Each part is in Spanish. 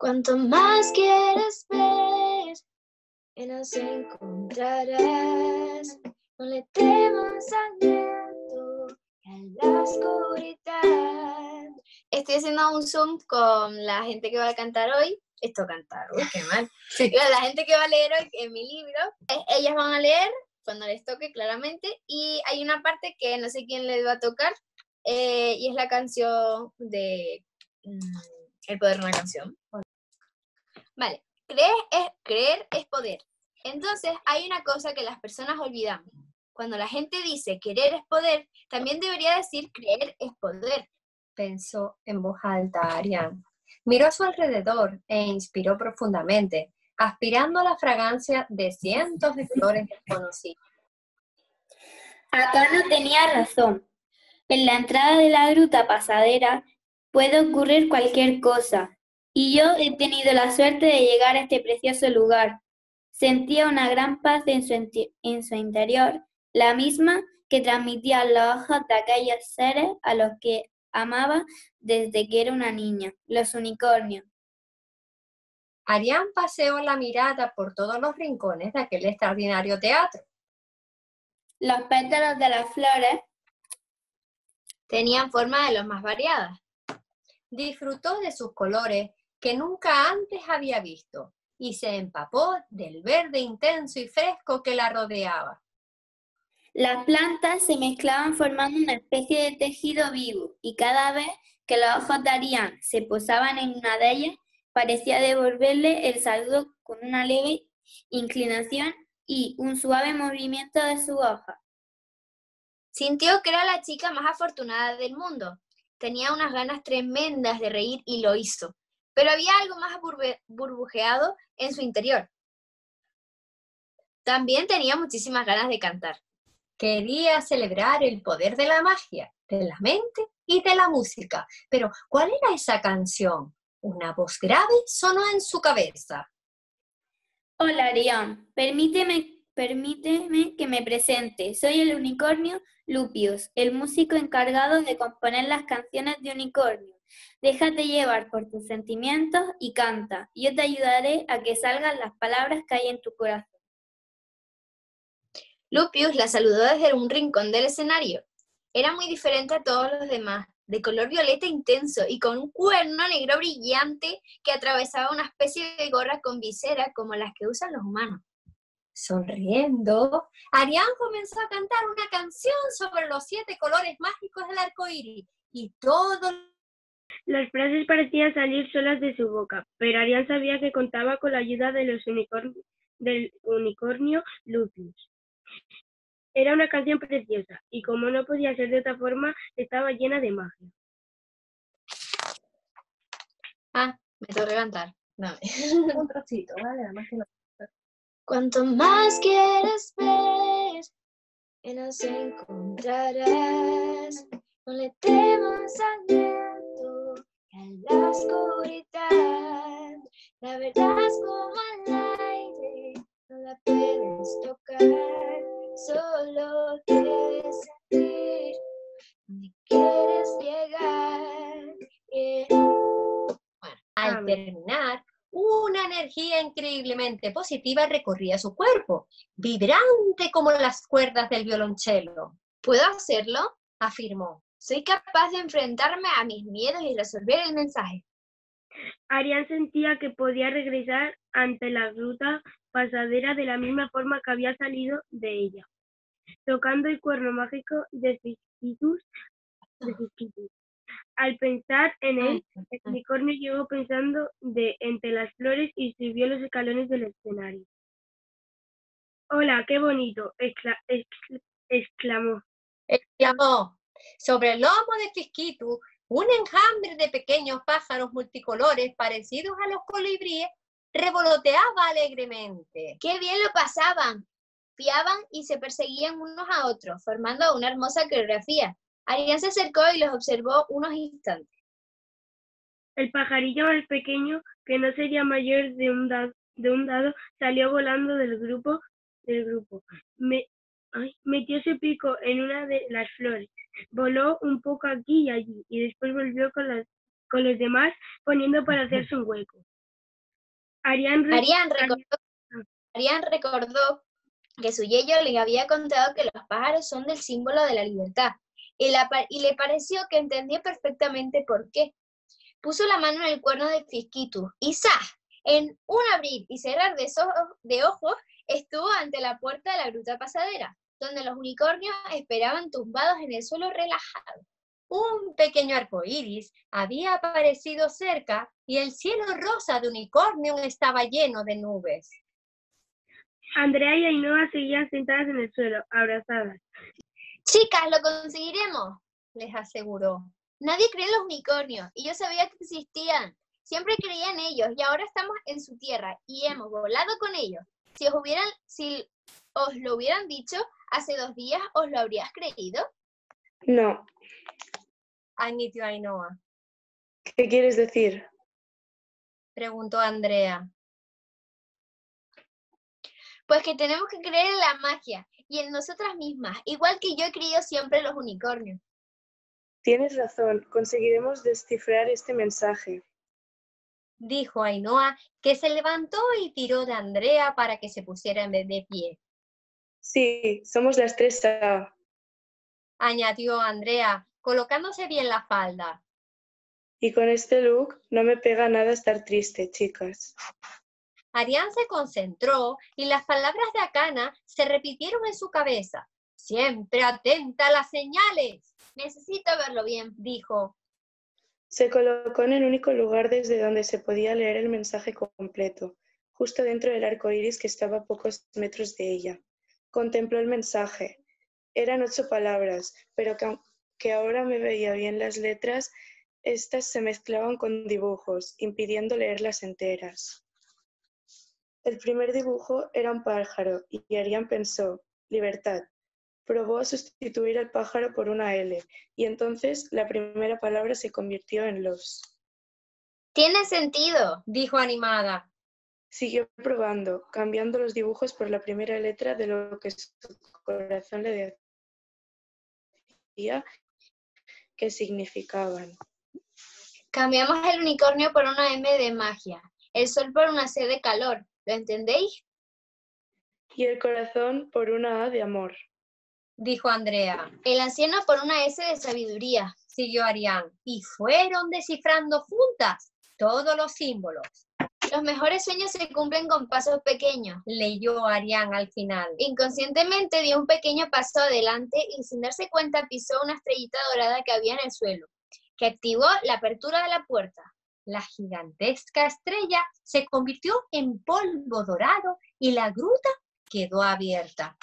Cuanto más quieras ver, menos encontrarás. No le temas al viento y a la oscuridad. Estoy haciendo un Zoom con la gente que va a cantar hoy. Esto cantar, uy, qué mal. Sí. La gente que va a leer hoy en mi libro, ellas van a leer cuando les toque, claramente. Y hay una parte que no sé quién les va a tocar, y es la canción de El Poder de una Canción. Vale, creer es poder. Entonces, hay una cosa que las personas olvidamos. Cuando la gente dice querer es poder, también debería decir creer es poder. Pensó en voz alta Arián. Miró a su alrededor e inspiró profundamente, aspirando a la fragancia de cientos de flores desconocidas. Akana tenía razón. En la entrada de la gruta pasadera puede ocurrir cualquier cosa, y yo he tenido la suerte de llegar a este precioso lugar. Sentía una gran paz en su interior, la misma que transmitían las hojas de aquellos seres a los que amaba desde que era una niña, los unicornios. Arián paseó la mirada por todos los rincones de aquel extraordinario teatro. Los pétalos de las flores tenían forma de los más variadas. Disfrutó de sus colores que nunca antes había visto y se empapó del verde intenso y fresco que la rodeaba. Las plantas se mezclaban formando una especie de tejido vivo, y cada vez que los ojos de Arián se posaban en una de ellas, parecía devolverle el saludo con una leve inclinación y un suave movimiento de su hoja. Sintió que era la chica más afortunada del mundo. Tenía unas ganas tremendas de reír y lo hizo, pero había algo más burbujeado en su interior. También tenía muchísimas ganas de cantar. Quería celebrar el poder de la magia, de la mente y de la música. Pero, ¿cuál era esa canción? Una voz grave sonó en su cabeza. Hola, Arián. Permíteme que me presente. Soy el unicornio Lupius, el músico encargado de componer las canciones de unicornio. Déjate llevar por tus sentimientos y canta. Yo te ayudaré a que salgan las palabras que hay en tu corazón. Lupius la saludó desde un rincón del escenario. Era muy diferente a todos los demás, de color violeta intenso y con un cuerno negro brillante que atravesaba una especie de gorra con visera como las que usan los humanos. Sonriendo, Arián comenzó a cantar una canción sobre los 7 colores mágicos del arco iris y todos las frases parecían salir solas de su boca, pero Arián sabía que contaba con la ayuda de del unicornio Lupius. Era una canción preciosa, y como no podía ser de otra forma, estaba llena de magia. Ah, me tengo que cantar. No. Un trocito, ¿vale? Además que no. Cuanto más quieras ver, menos encontrarás. No le temas al viento y a la oscuridad. La verás como al aire, no la puedes tocar. Solo quieres sentir donde quieres llegar. Bueno, al terminar, una energía increíblemente positiva recorría su cuerpo, vibrante como las cuerdas del violonchelo. ¿Puedo hacerlo?, afirmó. Soy capaz de enfrentarme a mis miedos y resolver el mensaje. Arián sentía que podía regresar ante la gruta pasadera de la misma forma que había salido de ella, tocando el cuerno mágico de Fisquitus. Al pensar en él, el unicornio llegó pensando entre las flores y subió los escalones del escenario. ¡Hola, qué bonito!, exclamó. Sobre el lomo de Chisquitu, un enjambre de pequeños pájaros multicolores parecidos a los colibríes revoloteaba alegremente. ¡Qué bien lo pasaban! Piaban y se perseguían unos a otros, formando una hermosa coreografía. Arián se acercó y los observó unos instantes. El pajarillo más pequeño, que no sería mayor de un dado, salió volando del grupo. Metió su pico en una de las flores. Voló un poco aquí y allí, y después volvió con los demás, poniendo para hacerse un hueco. Arián recordó que su yeyo les había contado que los pájaros son el símbolo de la libertad, y le pareció que entendía perfectamente por qué. Puso la mano en el cuerno de Fisquitus y ¡zas! En un abrir y cerrar de ojos estuvo ante la puerta de la gruta pasadera, donde los unicornios esperaban tumbados en el suelo relajado. Un pequeño arcoíris había aparecido cerca y el cielo rosa de Unicornium estaba lleno de nubes. Andrea y Ainhoa seguían sentadas en el suelo, abrazadas. Chicas, lo conseguiremos, les aseguró. Nadie cree en los unicornios y yo sabía que existían. Siempre creía en ellos y ahora estamos en su tierra y hemos volado con ellos. Si os lo hubieran dicho hace 2 días, ¿os lo habrías creído? No. Admitió Ainhoa. ¿Qué quieres decir?, preguntó Andrea. Pues que tenemos que creer en la magia y en nosotras mismas, igual que yo he creído siempre en los unicornios. Tienes razón, conseguiremos descifrar este mensaje, dijo Ainhoa, que se levantó y tiró de Andrea para que se pusiera de pie. Sí, somos las tres, añadió Andrea, colocándose bien la falda. Y con este look no me pega nada estar triste, chicas. Arián se concentró y las palabras de Akana se repitieron en su cabeza. Siempre atenta a las señales. Necesito verlo bien, dijo. Se colocó en el único lugar desde donde se podía leer el mensaje completo, justo dentro del arco iris que estaba a pocos metros de ella. Contempló el mensaje. Eran 8 palabras, pero que ahora me veía bien las letras, estas se mezclaban con dibujos, impidiendo leerlas enteras. El primer dibujo era un pájaro y Arián pensó, libertad. Probó a sustituir al pájaro por una L y entonces la primera palabra se convirtió en los. Tiene sentido, dijo animada. Siguió probando, cambiando los dibujos por la primera letra de lo que su corazón le decía que significaban. Cambiamos el unicornio por una M de magia, el sol por una C de calor, ¿lo entendéis? Y el corazón por una A de amor, dijo Andrea. El anciano por una S de sabiduría, siguió Arián, y fueron descifrando juntas todos los símbolos. Los mejores sueños se cumplen con pasos pequeños, leyó Arián al final. Inconscientemente dio un pequeño paso adelante y sin darse cuenta pisó una estrellita dorada que había en el suelo, que activó la apertura de la puerta. La gigantesca estrella se convirtió en polvo dorado y la gruta quedó abierta.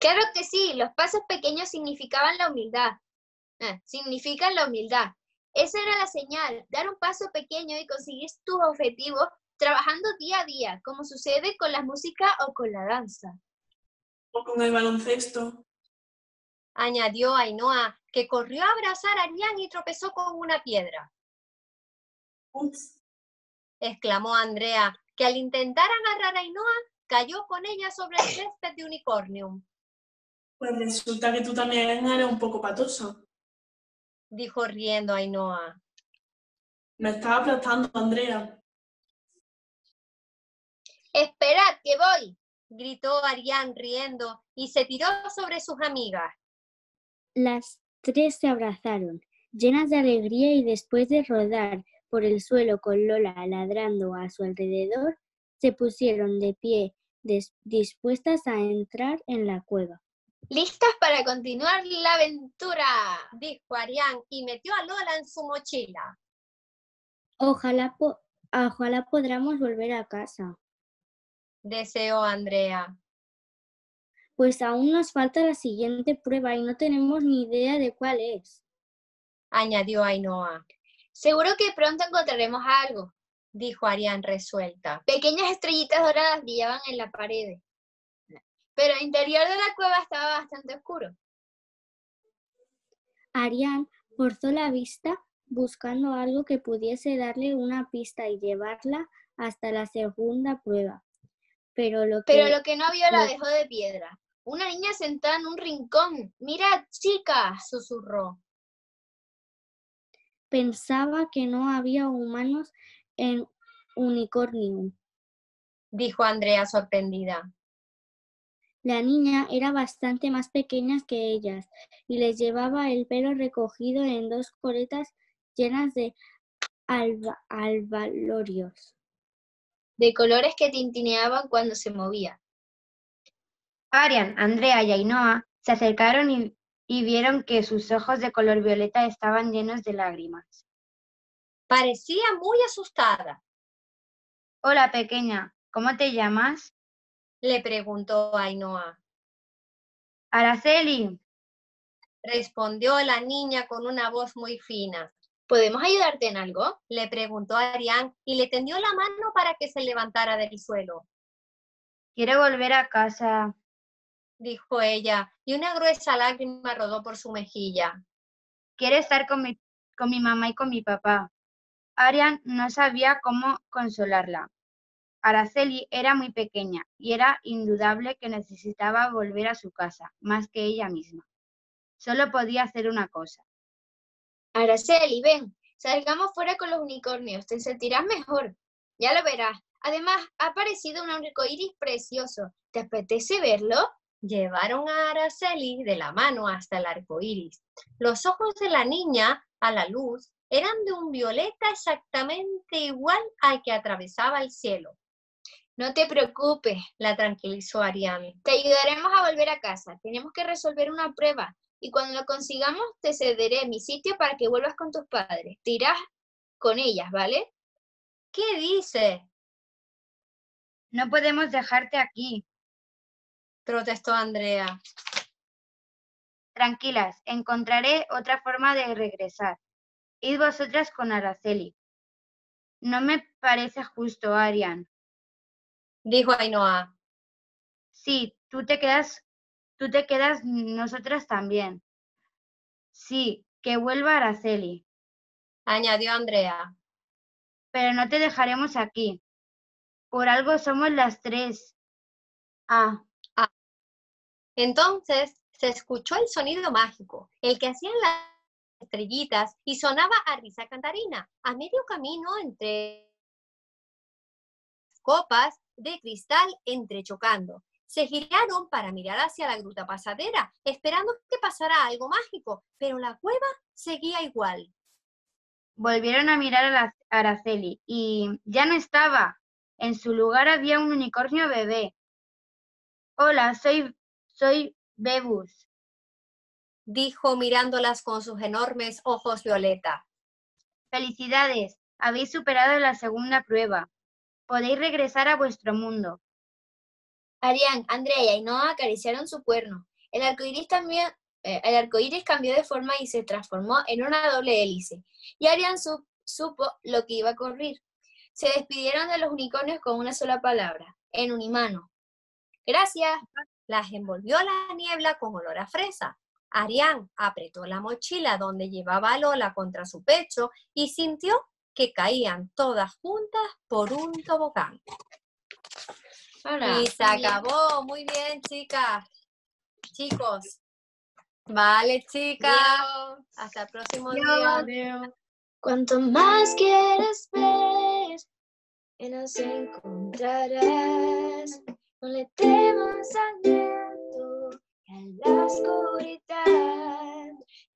Claro que sí, los pasos pequeños significaban la humildad. Significan la humildad. Esa era la señal, dar un paso pequeño y conseguir tus objetivos trabajando día a día, como sucede con la música o con la danza. O con el baloncesto, añadió Ainhoa, que corrió a abrazar a Arián y tropezó con una piedra. Ups, exclamó Andrea, que al intentar agarrar a Ainhoa, cayó con ella sobre el césped de Unicornium. Pues resulta que tú también eres un poco patoso, dijo riendo Ainhoa. Me estaba aplastando, Andrea. ¡Esperad, que voy!, gritó Arián riendo y se tiró sobre sus amigas. Las tres se abrazaron, llenas de alegría, y después de rodar por el suelo con Lola ladrando a su alrededor, se pusieron de pie, dispuestas a entrar en la cueva. ¡Listas para continuar la aventura!, dijo Arián y metió a Lola en su mochila. Ojalá podamos volver a casa, deseó Andrea. Pues aún nos falta la siguiente prueba y no tenemos ni idea de cuál es, añadió Ainhoa. Seguro que pronto encontraremos algo, dijo Arián resuelta. Pequeñas estrellitas doradas brillaban en la pared, pero el interior de la cueva estaba bastante oscuro. Arián forzó la vista buscando algo que pudiese darle una pista y llevarla hasta la segunda prueba. Pero lo que no vio la dejó de piedra. Una niña sentada en un rincón. ¡Mirad, chicas!, susurró. Pensaba que no había humanos en Unicornium, dijo Andrea sorprendida. La niña era bastante más pequeña que ellas y les llevaba el pelo recogido en dos coletas llenas de albalorios, de colores que tintineaban cuando se movía. Arian, Andrea y Ainhoa se acercaron y vieron que sus ojos de color violeta estaban llenos de lágrimas. Parecía muy asustada. Hola, pequeña, ¿cómo te llamas?, le preguntó Ainhoa. Araceli, respondió la niña con una voz muy fina. ¿Podemos ayudarte en algo?, le preguntó Arián y le tendió la mano para que se levantara del suelo. Quiero volver a casa, dijo ella, y una gruesa lágrima rodó por su mejilla. Quiero estar con mi mamá y con mi papá. Arián no sabía cómo consolarla. Araceli era muy pequeña y era indudable que necesitaba volver a su casa, más que ella misma. Solo podía hacer una cosa. Araceli, ven, salgamos fuera con los unicornios, te sentirás mejor. Ya lo verás. Además, ha aparecido un arcoíris precioso. ¿Te apetece verlo? Llevaron a Araceli de la mano hasta el arcoíris. Los ojos de la niña, a la luz, eran de un violeta exactamente igual al que atravesaba el cielo. No te preocupes, la tranquilizó Ariane. Te ayudaremos a volver a casa. Tenemos que resolver una prueba y cuando lo consigamos te cederé mi sitio para que vuelvas con tus padres. Te irás con ellas, ¿vale? ¿Qué dices? No podemos dejarte aquí, protestó Andrea. Tranquilas, encontraré otra forma de regresar. Id vosotras con Araceli. No me parece justo, Arian, dijo Ainhoa. Sí, tú te quedas, nosotras también. Sí, que vuelva Araceli, añadió Andrea. Pero no te dejaremos aquí. Por algo somos las tres. Entonces se escuchó el sonido mágico, el que hacían las estrellitas y sonaba a risa cantarina, a medio camino entre copas de cristal entrechocando. Se giraron para mirar hacia la gruta pasadera, esperando que pasara algo mágico, pero la cueva seguía igual. Volvieron a mirar a Araceli y ya no estaba. En su lugar había un unicornio bebé. Hola, soy Bebus, dijo mirándolas con sus enormes ojos violeta. Felicidades, habéis superado la segunda prueba. Podéis regresar a vuestro mundo. Arián, Andrea y Ainhoa acariciaron su cuerno. El arcoíris cambió de forma y se transformó en una doble hélice. Y Arián supo lo que iba a ocurrir. Se despidieron de los unicornios con una sola palabra, en unimano. Gracias. Las envolvió la niebla con olor a fresa. Arián apretó la mochila donde llevaba a Lola contra su pecho y sintió que caían todas juntas por un tobogán. Hola. Y se acabó. Muy bien, chicas. Chicos. Vale, chicas. Adiós. Hasta el próximo día. Adiós. Cuanto más quieres ver, nos encontrarás. No le temas al viento y a la oscuridad.